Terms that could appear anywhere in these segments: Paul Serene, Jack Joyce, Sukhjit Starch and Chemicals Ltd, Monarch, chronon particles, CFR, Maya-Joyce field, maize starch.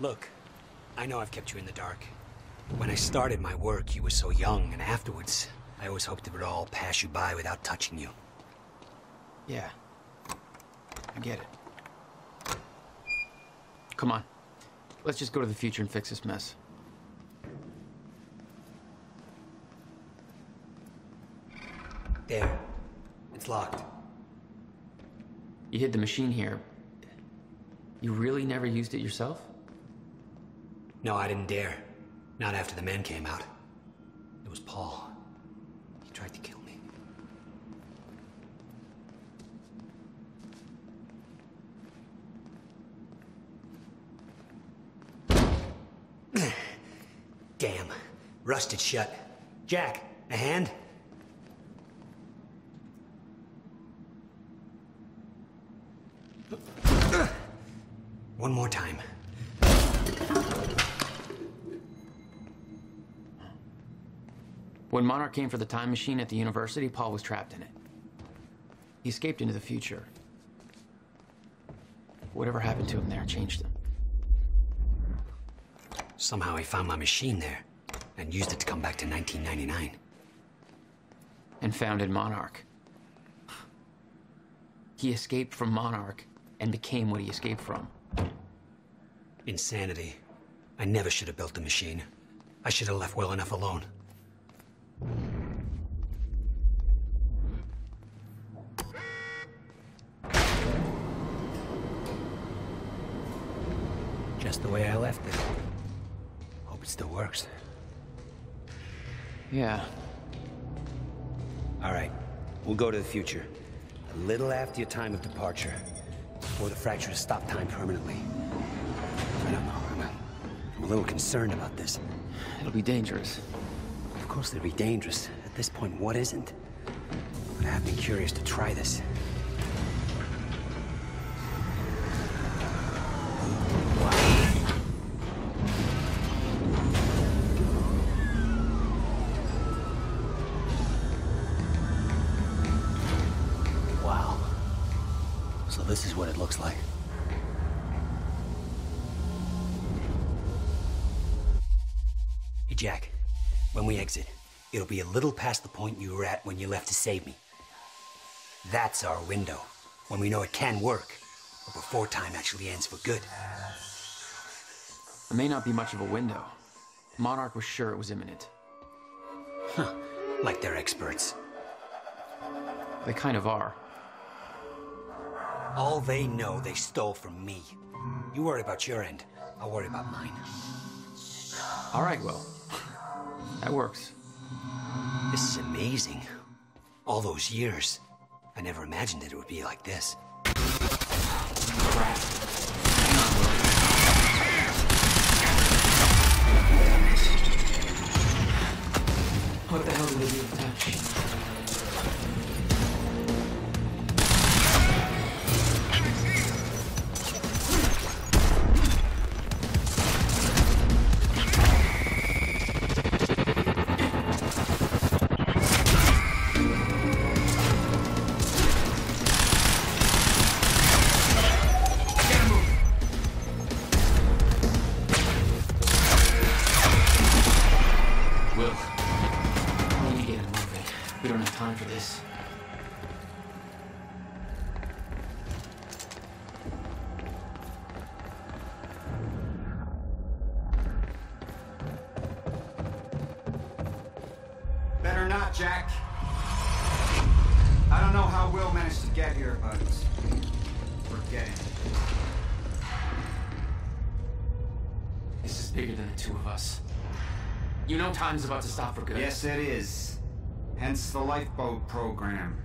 Look, I know I've kept you in the dark. When I started my work, you were so young, and afterwards, I always hoped it would all pass you by without touching you. Yeah. I get it. Come on. Let's just go to the future and fix this mess. There. It's locked. You hid the machine here. You really never used it yourself? No, I didn't dare. Not after the men came out. It was Paul. He tried to kill me. Damn. Rusted shut. Jack, a hand? One more time. When Monarch came for the time machine at the university, Paul was trapped in it. He escaped into the future. Whatever happened to him there changed him. Somehow he found my machine there and used it to come back to 1999. And founded Monarch. He escaped from Monarch and became what he escaped from. Insanity. I never should have built the machine. I should have left well enough alone. Just the way I left it. Hope it still works. Yeah. All right. We'll go to the future. A little after your time of departure. Before the fracture has stopped time permanently. I don't know. I'm a little concerned about this. It'll be dangerous. Of course it'll be dangerous. At this point, what isn't? But I have been curious to try this. This is what it looks like. Hey, Jack. When we exit, it'll be a little past the point you were at when you left to save me. That's our window, when we know it can work, but before time actually ends for good. It may not be much of a window. Monarch was sure it was imminent. Huh. Like they're experts. They kind of are. All they know, they stole from me. You worry about your end. I'll worry about mine. All right, Will. That works. This is amazing. All those years. I never imagined that it would be like this. Crap. What the hell did they do with that? Jack, I don't know how Will managed to get here, but we're getting it. This is bigger than the two of us. You know time's about to stop for good. Yes, it is. Hence the lifeboat program.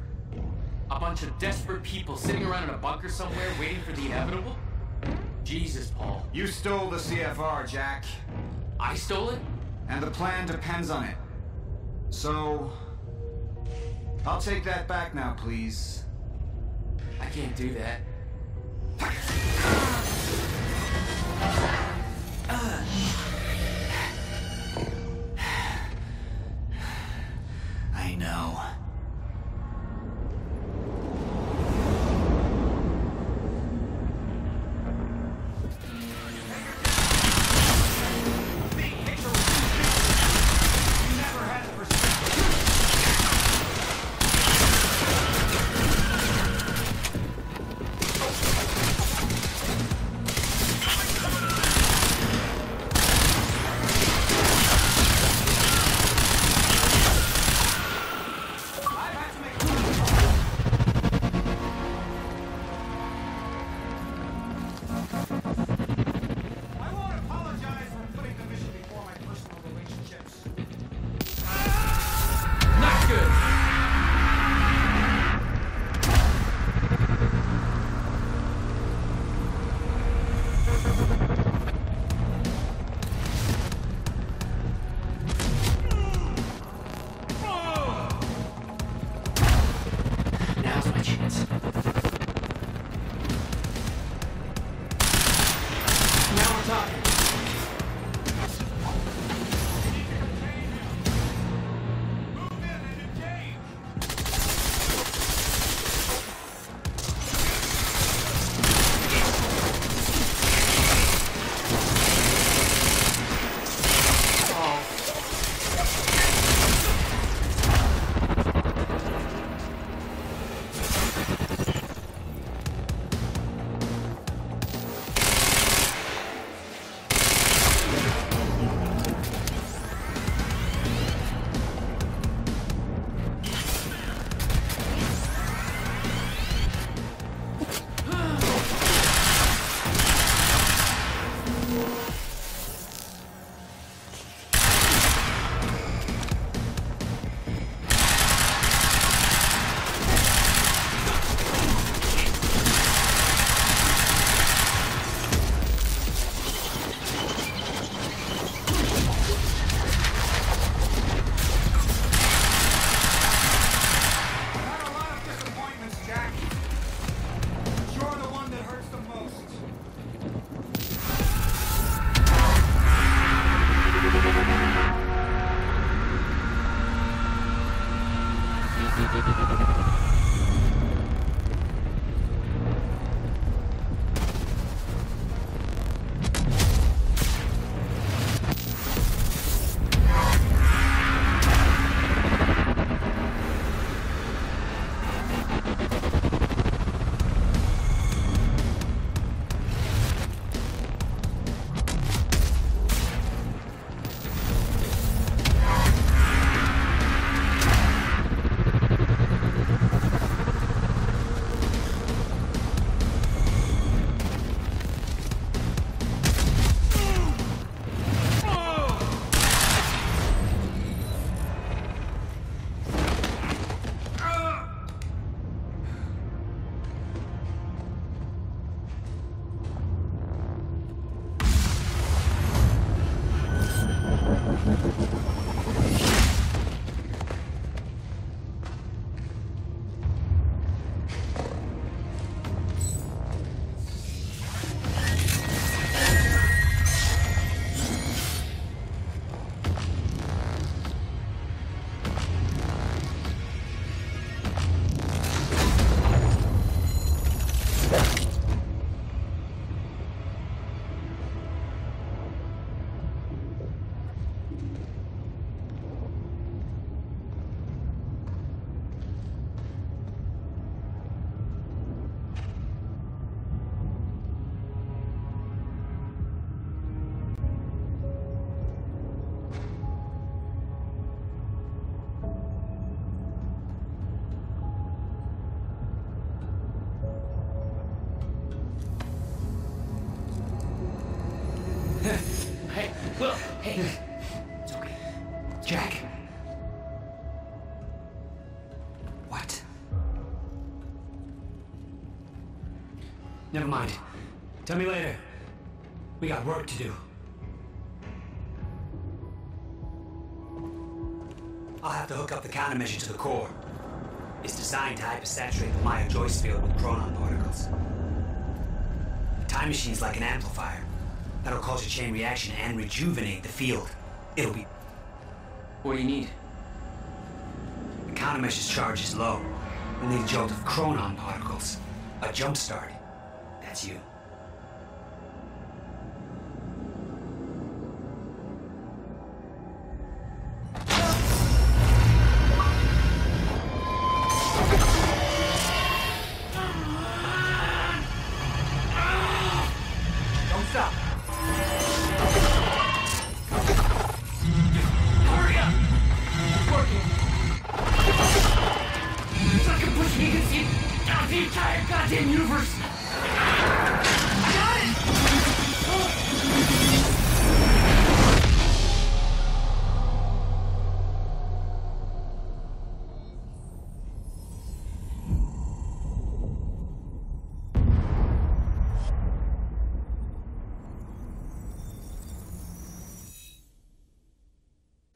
A bunch of desperate people sitting around in a bunker somewhere waiting for the inevitable? Jesus, Paul. You stole the CFR, Jack. I stole it? And the plan depends on it. So, I'll take that back now, please. I can't do that. I know. Hey, it's okay. Jack. What? Never mind. Tell me later. We got work to do. I'll have to hook up the countermeasure to the core. It's designed to hypersaturate the Maya-Joyce field with chronon particles. The time machine's like an amplifier. That'll cause a chain reaction and rejuvenate the field. It'll be... What do you need? The countermeasure's charge is low. We'll need a jolt of chronon particles. A jump start. That's you.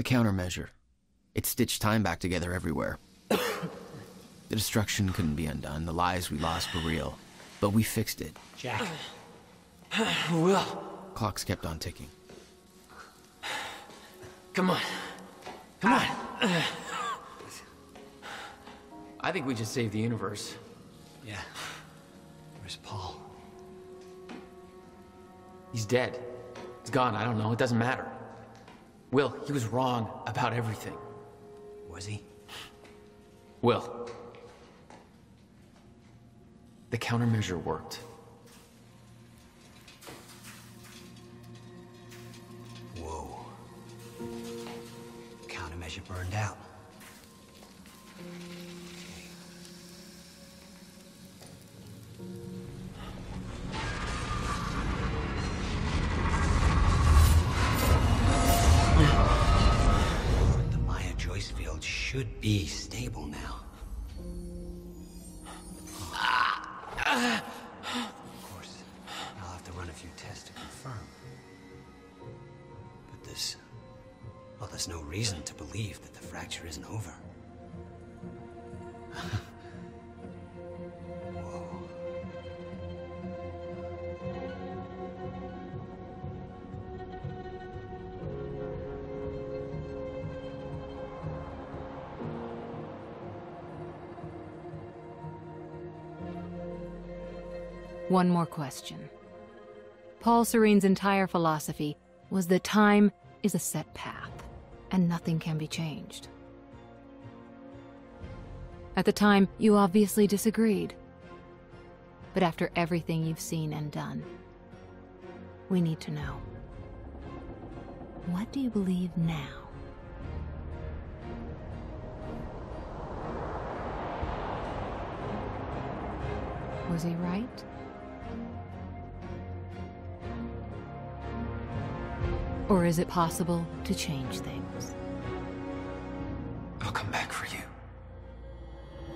Countermeasure. It stitched time back together everywhere. The destruction couldn't be undone. The lives we lost were real. But we fixed it. Jack. Will. Clocks kept on ticking. Come on. Come on. I think we just saved the universe. Yeah. Where's Paul? He's dead. He's gone. I don't know. It doesn't matter. Will, he was wrong about everything. Was he? Will. The countermeasure worked. Whoa. Countermeasure burned out. Should be stable now. Oh. Of course, I'll have to run a few tests to confirm. But this... well, there's no reason to believe that the fracture isn't over. One more question. Paul Serene's entire philosophy was that time is a set path, and nothing can be changed. At the time, you obviously disagreed. But after everything you've seen and done, we need to know. What do you believe now? Was he right? Or is it possible to change things? I'll come back for you.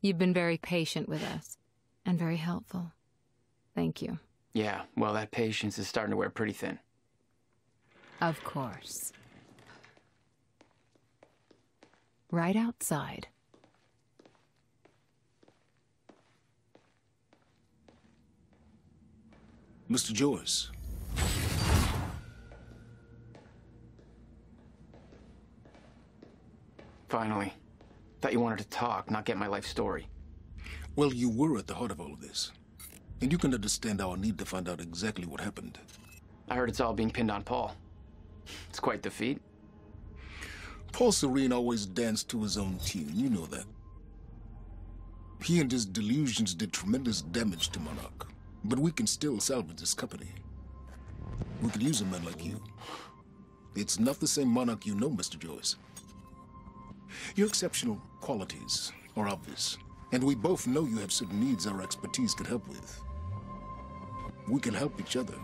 You've been very patient with us, and very helpful. Thank you. Yeah, well, that patience is starting to wear pretty thin. Of course. Right outside. Mr. Joyce. Finally. Thought you wanted to talk, not get my life story. Well, you were at the heart of all of this. And you can understand our need to find out exactly what happened. I heard it's all being pinned on Paul. It's quite the feat. Paul Serene always danced to his own tune, you know that. He and his delusions did tremendous damage to Monarch. But we can still salvage this company. We could use a man like you. It's not the same Monarch you know, Mr. Joyce. Your exceptional qualities are obvious, and we both know you have certain needs our expertise could help with. We can help each other.